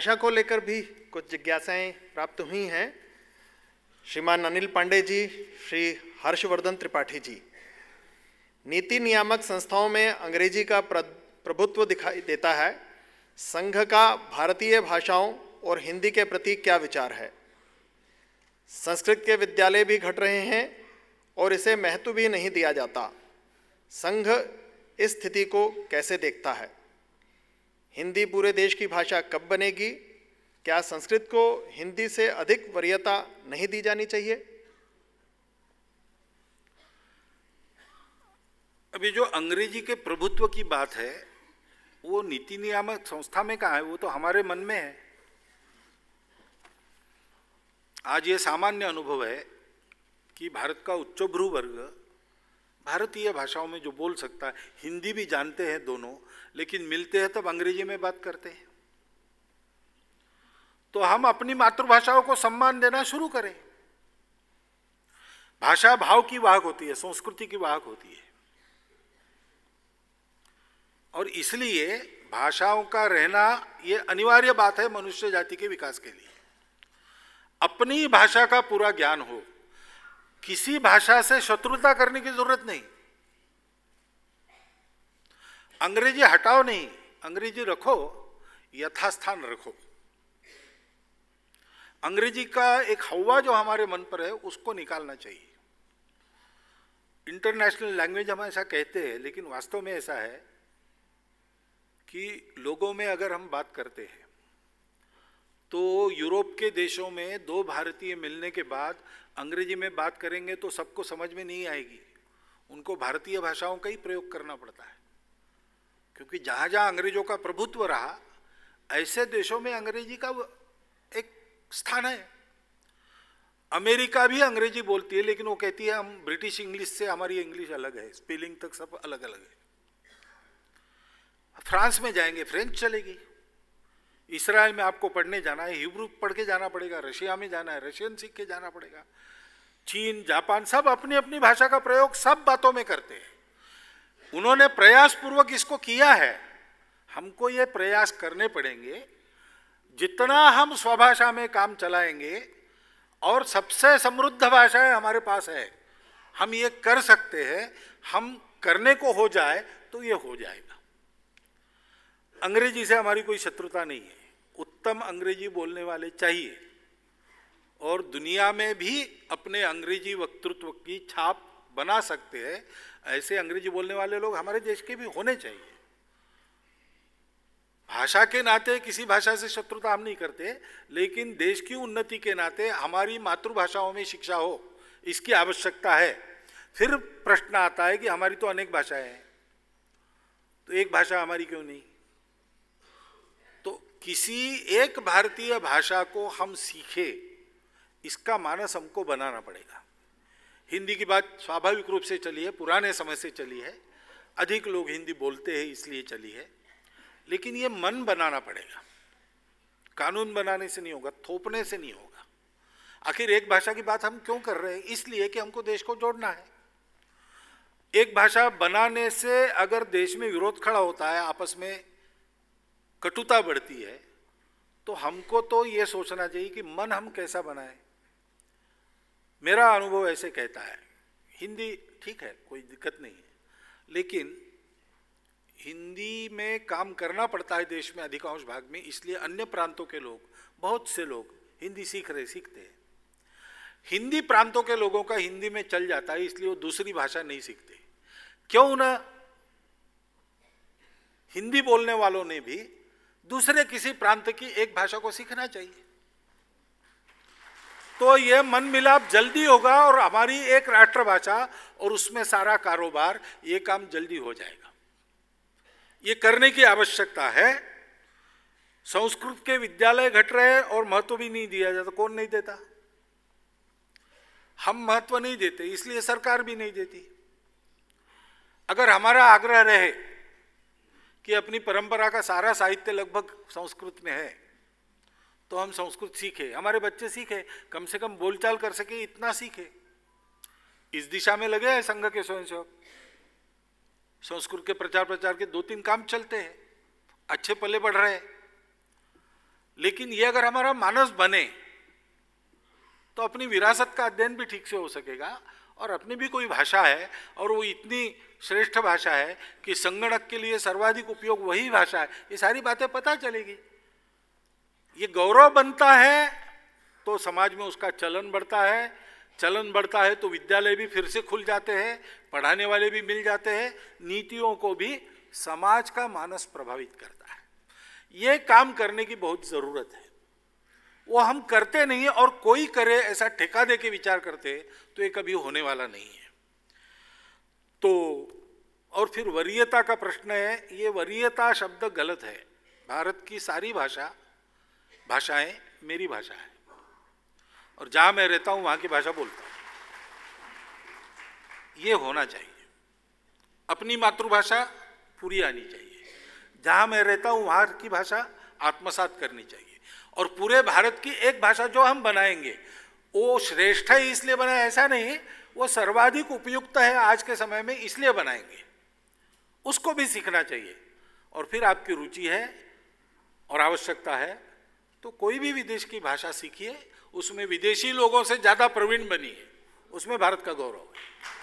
भाषा को लेकर भी कुछ जिज्ञासाएं प्राप्त हुई हैं। श्रीमान अनिल पांडे जी, श्री हर्षवर्धन त्रिपाठी जी, नीति नियामक संस्थाओं में अंग्रेजी का प्रभुत्व दिखाई देता है। संघ का भारतीय भाषाओं और हिंदी के प्रति क्या विचार है? संस्कृत के विद्यालय भी घट रहे हैं और इसे महत्व भी नहीं दिया जाता। संघ इस स्थिति को कैसे देखता है? हिंदी पूरे देश की भाषा कब बनेगी? क्या संस्कृत को हिंदी से अधिक वरीयता नहीं दी जानी चाहिए? अभी जो अंग्रेजी के प्रभुत्व की बात है वो नीति नियामक संस्था में कहाँ है, वो तो हमारे मन में है। आज ये सामान्य अनुभव है कि भारत का उच्चभ्रू वर्ग भारतीय भाषाओं में जो बोल सकता है, हिंदी भी जानते हैं दोनों, लेकिन मिलते हैं तब अंग्रेजी में बात करते हैं। तो हम अपनी मातृभाषाओं को सम्मान देना शुरू करें। भाषा भाव की वाहक होती है, संस्कृति की वाहक होती है, और इसलिए भाषाओं का रहना ये अनिवार्य बात है मनुष्य जाति के विकास के लिए। अपनी भाषा का पूरा ज्ञान हो, किसी भाषा से शत्रुता करने की जरूरत नहीं। अंग्रेजी हटाओ नहीं, अंग्रेजी रखो, यथास्थान रखो। अंग्रेजी का एक हवा जो हमारे मन पर है उसको निकालना चाहिए। इंटरनेशनल लैंग्वेज हम ऐसा कहते हैं, लेकिन वास्तव में ऐसा है कि लोगों में अगर हम बात करते हैं तो यूरोप के देशों में दो भारतीय मिलने के बाद अंग्रेजी में बात करेंगे तो सबको समझ में नहीं आएगी। उनको भारतीय भाषाओं का ही प्रयोग करना पड़ता है, क्योंकि जहाँ जहाँ अंग्रेजों का प्रभुत्व रहा ऐसे देशों में अंग्रेजी का एक स्थान है। अमेरिका भी अंग्रेजी बोलती है, लेकिन वो कहती है हम ब्रिटिश इंग्लिश से हमारी इंग्लिश अलग है, स्पेलिंग तक सब अलग अलग है। फ्रांस में जाएंगे फ्रेंच चलेगी, इसराइल में आपको पढ़ने जाना है हिब्रू पढ़ के जाना पड़ेगा, रशिया में जाना है रशियन सीख के जाना पड़ेगा, चीन जापान सब अपनी अपनी भाषा का प्रयोग सब बातों में करते हैं। उन्होंने प्रयास पूर्वक इसको किया है, हमको ये प्रयास करने पड़ेंगे। जितना हम स्वभाषा में काम चलाएंगे, और सबसे समृद्ध भाषाएं हमारे पास है, हम ये कर सकते हैं। हम करने को हो जाए तो ये हो जाएगा। अंग्रेजी से हमारी कोई शत्रुता नहीं है, उत्तम अंग्रेजी बोलने वाले चाहिए, और दुनिया में भी अपने अंग्रेजी वक्तृत्व की छाप बना सकते हैं। ऐसे अंग्रेजी बोलने वाले लोग हमारे देश के भी होने चाहिए। भाषा के नाते किसी भाषा से शत्रुता हम नहीं करते, लेकिन देश की उन्नति के नाते हमारी मातृभाषाओं में शिक्षा हो, इसकी आवश्यकता है। फिर प्रश्न आता है कि हमारी तो अनेक भाषाएं हैं, तो एक भाषा हमारी क्यों नहीं? किसी एक भारतीय भाषा को हम सीखे, इसका मानस हमको बनाना पड़ेगा। हिंदी की बात स्वाभाविक रूप से चली है, पुराने समय से चली है, अधिक लोग हिंदी बोलते हैं इसलिए चली है, लेकिन ये मन बनाना पड़ेगा। कानून बनाने से नहीं होगा, थोपने से नहीं होगा। आखिर एक भाषा की बात हम क्यों कर रहे हैं? इसलिए कि हमको देश को जोड़ना है। एक भाषा बनाने से अगर देश में विरोध खड़ा होता है, आपस में कटुता बढ़ती है, तो हमको तो ये सोचना चाहिए कि मन हम कैसा बनाए। मेरा अनुभव ऐसे कहता है, हिंदी ठीक है, कोई दिक्कत नहीं है, लेकिन हिंदी में काम करना पड़ता है देश में अधिकांश भाग में, इसलिए अन्य प्रांतों के लोग, बहुत से लोग हिंदी सीखते हैं। हिंदी प्रांतों के लोगों का हिंदी में चल जाता है, इसलिए वो दूसरी भाषा नहीं सीखते। क्यों ना हिंदी बोलने वालों ने भी दूसरे किसी प्रांत की एक भाषा को सीखना चाहिए, तो ये मन मिलाप जल्दी होगा और हमारी एक राष्ट्रभाषा और उसमें सारा कारोबार, ये काम जल्दी हो जाएगा। ये करने की आवश्यकता है। संस्कृत के विद्यालय घट रहे हैं और महत्व भी नहीं दिया जाता। कौन नहीं देता? हम महत्व नहीं देते, इसलिए सरकार भी नहीं देती। अगर हमारा आग्रह रहे कि अपनी परंपरा का सारा साहित्य लगभग संस्कृत में है, तो हम संस्कृत सीखें, हमारे बच्चे सीखें, कम से कम बोलचाल कर सके इतना सीखें। इस दिशा में लगे हैं संघ के स्वयंसेवक। संस्कृत के प्रचार के 2-3 काम चलते हैं, अच्छे पल्ले बढ़ रहे हैं, लेकिन ये अगर हमारा मानस बने तो अपनी विरासत का अध्ययन भी ठीक से हो सकेगा, और अपनी भी कोई भाषा है और वो इतनी श्रेष्ठ भाषा है कि संगणक के लिए सर्वाधिक उपयोग वही भाषा है, ये सारी बातें पता चलेगी। ये गौरव बनता है तो समाज में उसका चलन बढ़ता है, चलन बढ़ता है तो विद्यालय भी फिर से खुल जाते हैं, पढ़ाने वाले भी मिल जाते हैं, नीतियों को भी समाज का मानस प्रभावित करता है। ये काम करने की बहुत ज़रूरत है, वो हम करते नहीं है, और कोई करे ऐसा ठेका दे के विचार करते तो ये कभी होने वाला नहीं है। तो और फिर वरीयता का प्रश्न है, ये वरीयता शब्द गलत है। भारत की सारी भाषाएं मेरी भाषा है, और जहाँ मैं रहता हूँ वहाँ की भाषा बोलता हूँ। ये होना चाहिए, अपनी मातृभाषा पूरी आनी चाहिए, जहाँ मैं रहता हूँ वहाँ की भाषा आत्मसात करनी चाहिए, और पूरे भारत की एक भाषा जो हम बनाएंगे वो श्रेष्ठ है इसलिए बनाए ऐसा नहीं, वो सर्वाधिक उपयुक्त है आज के समय में इसलिए बनाएंगे, उसको भी सीखना चाहिए। और फिर आपकी रुचि है और आवश्यकता है तो कोई भी विदेश की भाषा सीखिए, उसमें विदेशी लोगों से ज़्यादा प्रवीण बनिए, उसमें भारत का गौरव है।